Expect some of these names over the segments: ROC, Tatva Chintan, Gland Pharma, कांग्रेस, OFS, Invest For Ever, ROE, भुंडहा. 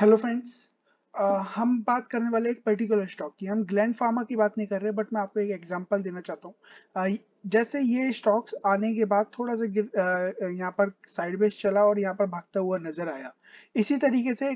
Hello friends, हम बात करने वाले एक पर्टिकुलर स्टॉक की। हम ग्लैंड फार्मा की बात नहीं कर रहे, बट मैं आपको एक एग्जांपल देना चाहता हूँ। जैसे ये स्टॉक्स आने के बाद थोड़ा सा यहाँ पर साइडवेज चला और यहाँ पर भागता हुआ नजर आया। इसी तरीके से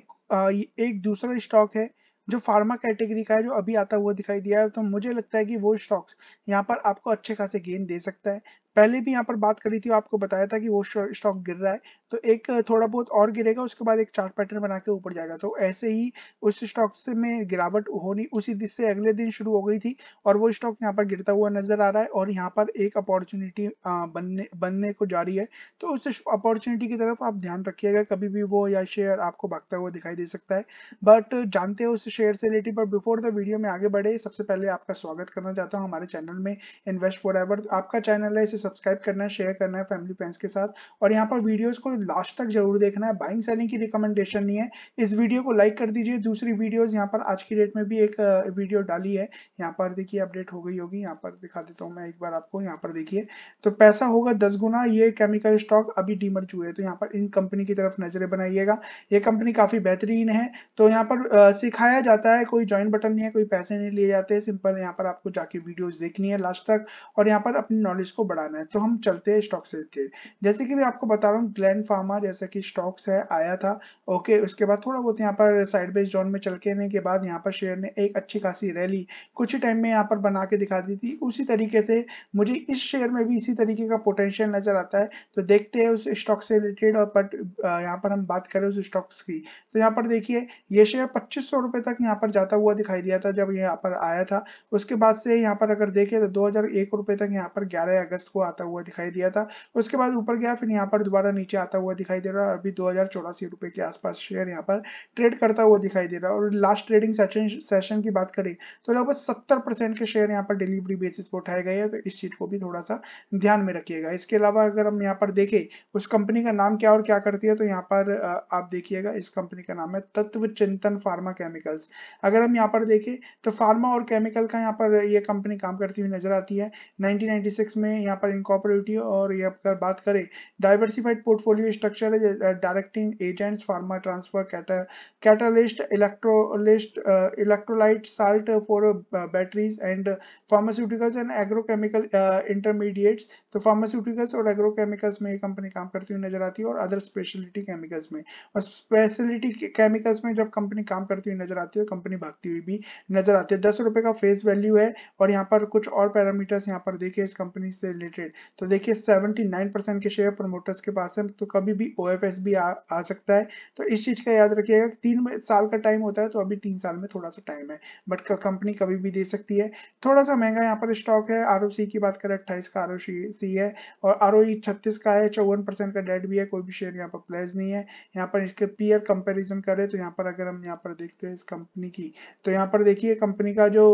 एक दूसरा स्टॉक है जो फार्मा कैटेगरी का है, जो अभी आता हुआ दिखाई दिया है। तो मुझे लगता है कि वो स्टॉक्स यहाँ पर आपको अच्छे खासे गेन दे सकता है। पहले भी यहाँ पर बात करी थी, आपको बताया था कि वो स्टॉक गिर रहा है, तो एक थोड़ा बहुत और गिरेगा, उसके बाद एक चार्ट पैटर्न बना के ऊपर जाएगा। तो ऐसे ही उस स्टॉक से में गिरावट होनी उसी दिन से अगले दिन शुरू हो गई थी और वो स्टॉक यहाँ पर गिरता हुआ नजर आ रहा है और यहाँ पर एक अपॉर्चुनिटी बनने को जा रही है। तो उस अपॉर्चुनिटी की तरफ आप ध्यान रखिएगा, कभी भी वो या शेयर आपको भागता हुआ दिखाई दे सकता है। बट जानते हो उस शेयर से रिलेटेड, पर बिफोर द वीडियो में आगे बढ़े, सबसे पहले आपका स्वागत करना चाहता हूँ हमारे चैनल में। इन्वेस्ट फॉर एवर आपका चैनल है, सब्सक्राइब करना है, शेयर करना है फैमिली फ्रेंड्स के साथ, और यहाँ पर वीडियोस को लास्ट तक जरूर देखना है। बाइंग सेलिंग की रिकमेंडेशन नहीं है। इस वीडियो को लाइक कर दीजिए। दूसरी वीडियोस यहाँ पर आज की डेट में भी एक वीडियो डाली है, यहाँ पर देखिए अपडेट हो गई होगी, यहाँ पर दिखा देता हूँ मैं एक बार आपको। यहाँ पर देखिए, तो पैसा होगा 10 गुना। ये केमिकल स्टॉक अभी डीमर्ज हुए, तो यहाँ पर इन कंपनी की तरफ नजरें बनाइएगा। ये कंपनी काफी बेहतरीन है। तो यहाँ पर सिखाया जाता है, कोई ज्वाइन बटन नहीं है, कोई पैसे नहीं लिए जाते, सिंपल यहाँ पर आपको जाके वीडियोज देखनी है लास्ट तक और यहाँ पर अपनी नॉलेज को बढ़ाना। तो हम चलते हैं स्टॉक से रिलेटेड। जैसे कि मैं आपको बता रहा हूँ, ग्लैंड फार्मा जैसा कि स्टॉक्स है, आया था ओके, उसके बाद थोड़ा बहुत यहाँ पर साइडवेज जोन में चल के के बाद यहाँ पर शेयर ने एक अच्छी खासी रैली कुछ ही टाइम में यहाँ पर बना के दिखा दी थी। उसी तरीके से मुझे इस शेयर में भी इसी तरीके का पोटेंशियल नजर आता है। तो देखते हैं उस स्टॉक से रिलेटेड, और बट यहाँ पर हम बात करें उस स्टॉक्स की, तो यहाँ पर देखिए ये शेयर 2500 रुपए तक यहाँ पर जाता हुआ दिखाई दिया था जब यहाँ पर आया था। उसके बाद से यहाँ पर अगर देखें तो 2001 रुपए तक यहाँ पर 11 अगस्त को आता हुआ दिखाई दिया था। उसके बाद ऊपर गया, फिर यहाँ पर दोबारा नीचे आता हुआ दिखाई दे रहा है। अभी 2084 रुपए के आसपास शेयर यहाँ पर ट्रेड करता हुआ दिखाई दे रहा है। और लास्ट ट्रेडिंग सेशन की बात करें तो लगभग 70% के शेयर यहाँ पर डिलीवरी बेसिस पर उठाए गए हैं। तो इस चीज को भी थोड़ा सा ध्यान में रखिएगा। इसके अलावा अगर हम यहाँ पर देखें उस कंपनी का नाम क्या और क्या करती है, तो यहाँ पर आप देखिएगा, इस कंपनी का नाम है तत्व चिंतन फार्मा केमिकल्स। अगर हम यहाँ पर देखें तो फार्मा और केमिकल का यहाँ पर यह कंपनी काम करती हुई नजर आती है। 1996 में यहाँ पर इनकॉर्पोरेटिव, और ये अगर बात करें डाइवर्सिफाइड पोर्टफोलियो स्ट्रक्चर है, directing agents, pharma transfer, catalyst, electrolyte, salt for batteries and pharmaceuticals and agrochemical intermediates. तो फार्मास्यूटिकल्स और एग्रोकेमिकल्स में ये कंपनी काम करती हुई नजर आती है, और अदर स्पेशलिटी केमिकल्स में। और स्पेशलिटी केमिकल्स में जब कंपनी काम करती हुई नजर आती है, कंपनी भागती हुई भी नजर आती है। 10 रुपए का फेस वैल्यू है, और यहाँ पर कुछ और पैरामीटर्स यहाँ पर देखे इस कंपनी से रिलेटेड, तो देखिए 79% के शेयर प्रमोटर्स के पास है। तो कभी भी OFS भी आ सकता है, तो इस चीज का याद रखिएगा। 3 साल का टाइम होता है, तो अभी 3 साल में थोड़ा सा टाइम है, बट कंपनी कभी भी दे सकती है। थोड़ा सा महंगा यहाँ पर स्टॉक है। ROC की बात करें 28 का ROC है, और ROE 36 का है, 54% का डेट भी है, कोई भी शेयर यहाँ पर प्लेज नहीं है। यहाँ पर इसके पीयर कंपेरिजन करें तो यहाँ पर अगर हम यहाँ पर देखते हैं इस कंपनी की, तो यहाँ पर देखिए कंपनी का जो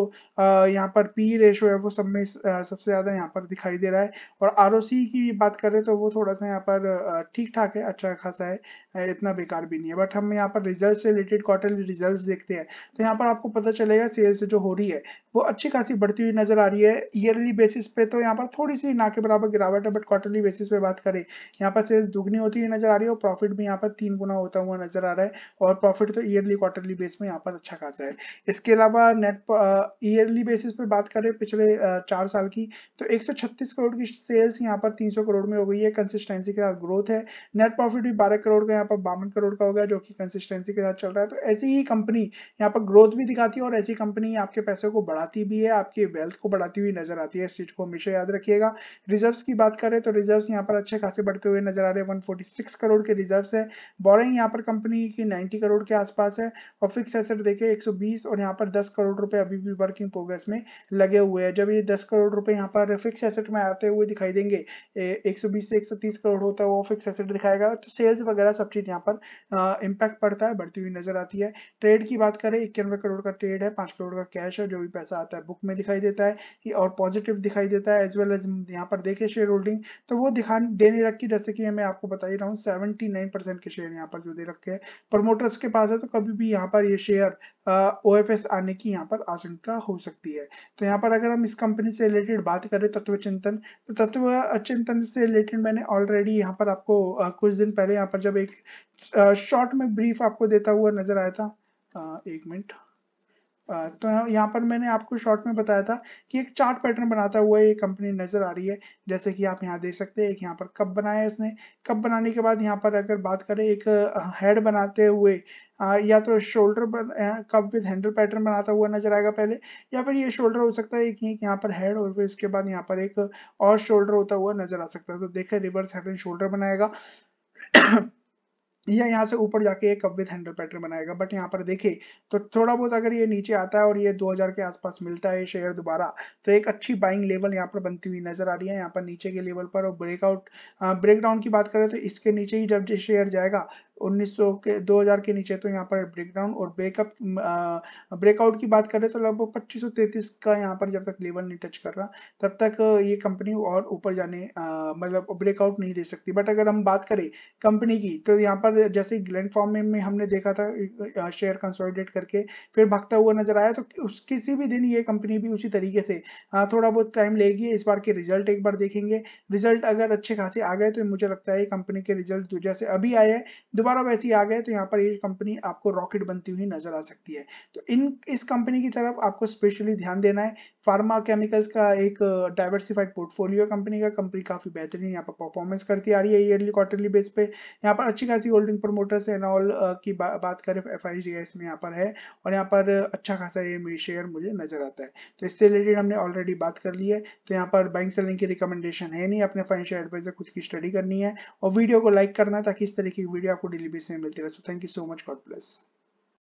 यहाँ पर पी रेशो है वो सब में सबसे ज्यादा यहाँ पर दिखाई दे रहा है। और ROC की बात करें तो वो थोड़ा सा यहाँ पर ठीक ठाक है, अच्छा खासा है, इतना बेकार भी नहीं है। बट हम यहाँ पर रिजल्ट से रिलेटेड क्वार्टरली रिजल्ट्स देखते हैं तो यहाँ पर आपको पता चलेगा सेल्स जो हो रही है वो अच्छी खासी बढ़ती हुई नजर आ रही है। ईयरली बेसिस पे तो यहाँ पर थोड़ी सी ना के बराबर गिरावट है, बट क्वार्टरली बेसिस पे बात करें यहाँ पर सेल्स दुगनी होती हुई नजर आ रही है, और प्रॉफिट भी यहाँ पर 3 गुना होता हुआ नजर आ रहा है। और प्रॉफिट तो ईयरली क्वार्टरली बेस में यहाँ पर अच्छा खासा है। इसके अलावा नेट ईयरली बेसिस पे बात करें पिछले 4 साल की, तो 136 करोड़ की सेल्स यहाँ पर 300 करोड़ में हो गई है, कंसिस्टेंसी के साथ ग्रोथ है। नेट प्रॉफिट भी 12 करोड़ का यहाँ पर 52 करोड़ का हो गया, जो कि कंसिस्टेंसी के साथ चल रहा है। तो ऐसी ही कंपनी यहाँ पर ग्रोथ भी दिखाती है, और ऐसी कंपनी आपके पैसे को बढ़ाती भी है, आपके वेल्थ को बढ़ाती हुई नजर आती है। इस चीज को हमेशा याद रखिएगा। रिजर्व्स की बात करें तो रिजर्व्स यहाँ पर अच्छे खासे बढ़ते हुए नजर आ रहे हैं। 146 करोड़ के रिजर्व्स है। बोरिंग यहाँ पर कंपनी की 90 करोड़ के आसपास है, और फिक्स एसेट देखिए 120, और यहाँ पर 10 करोड़ रुपए अभी भी वर्किंग प्रोग्रेस में लगे हुए हैं। जब ये 10 करोड़ रुपए यहाँ पर फिक्स एसेट में आते हुए दिखाई देंगे, 120 से 130 करोड़ होता है वो फिक्स एसेट दिखाएगा। तो सेल्स वगैरह सब चीज यहाँ पर इम्पैक्ट पड़ता है, बढ़ती हुई नजर आती है। ट्रेड की बात करें 91 करोड़ का ट्रेड है, 5 करोड़ का कैश है, जो भी पैसा आता है बुक में दिखाई देता है और पॉजिटिव दिखाई देता है। एज वेल एज यहाँ पर देखे शेयर होल्डिंग तो वो दिखा देने रखी, जैसे कि मैं आपको बता ही रहा हूँ 79% के शेयर यहाँ पर जो दे रखे हैं प्रमोटर्स के पास है। तो कभी भी यहाँ पर ये शेयर OFS आने की यहाँ पर आशंका हो सकती है। तो यहाँ पर अगर हम इस कंपनी से रिलेटेड बात करें तत्व चिंतन, तो तत्व चिंतन से रिलेटेड मैंने ऑलरेडी यहाँ पर आपको कुछ दिन पहले यहाँ पर जब एक शॉर्ट में ब्रीफ आपको देता हुआ नजर आया था, एक मिनट, तो यहाँ पर मैंने आपको शॉर्ट में बताया था कि एक चार्ट पैटर्न बनाता हुआ ये कंपनी नजर आ रही है, जैसे कि आप यहाँ देख सकते हैं। एक यहाँ पर कप बनाया इसने, कप बनाने के बाद यहाँ पर अगर बात करें एक हेड बनाते हुए या तो shoulder cup with handle pattern बनाता हुआ नजर आएगा पहले, या फिर ये शोल्डर हो सकता है, एक यहाँ पर हेड और फिर इसके बाद यहाँ पर एक और शोल्डर होता हुआ नजर आ सकता है। तो देखें रिवर्स हेड एंड शोल्डर बनाएगा या यहाँ से ऊपर जाके एक कप विद हैंडल पैटर्न बनाएगा। बट यहाँ पर देखिए तो थोड़ा बहुत अगर ये नीचे आता है और ये 2000 के आसपास मिलता है शेयर दोबारा, तो एक अच्छी बाइंग लेवल यहाँ पर बनती हुई नजर आ रही है यहाँ पर नीचे के लेवल पर। और ब्रेकडाउन की बात करें तो इसके नीचे ही जब शेयर जाएगा 1900 के 2000 के नीचे, तो यहाँ पर ब्रेकडाउन और ब्रेकआउट की बात करें तो लगभग 2533 का यहाँ पर जब तक लेवल नहीं टच कर रहा तब तक ये कंपनी और ऊपर जाने मतलब ब्रेकआउट नहीं दे सकती। बट अगर हम बात करें कंपनी की तो यहाँ पर जैसे ग्लैंड फार्मा में हमने देखा था शेयर कंसोलिडेट करके फिर भागता हुआ नजर आया, तो उस किसी भी दिन ये कंपनी भी उसी तरीके से थोड़ा बहुत टाइम लेगी। इस बार के रिजल्ट एक बार देखेंगे, रिजल्ट अगर अच्छे खासे आ गए तो मुझे लगता है कंपनी के रिजल्ट जैसे अभी आए हैं दोबारा वैसी आ गए तो यहाँ पर ये कंपनी आपको रॉकेट बनती हुई नजर आ सकती है। तो इस कंपनी की तरफ आपको स्पेशली ध्यान देना है। फार्मा केमिकल्स का एक डाइवर्सिफाइड पोर्टफोलियो कंपनी काफी बेहतरीन यहाँ पर परफॉर्मेंस करती आ रही है ईयरली क्वार्टरली बेस पे। यहाँ पर अच्छी खासी होल्डिंग प्रमोटर्स एंड ऑल की बात करें FIDIs में यहाँ पर है और यहाँ पर अच्छा खासा ये शेयर मुझे नजर आता है। तो इससे रिलेटेड हमने ऑलरेडी बात कर ली है, तो यहाँ पर बाइंग सेलिंग की रिकमेंडेशन है नहीं, अपने फाइनेंशियल एडवाइजर खुद की स्टडी करनी है और वीडियो को लाइक करना है ताकि इस तरह की वीडियो आपको डेली बेसिस में मिलती रहे। So thank you so much, god bless.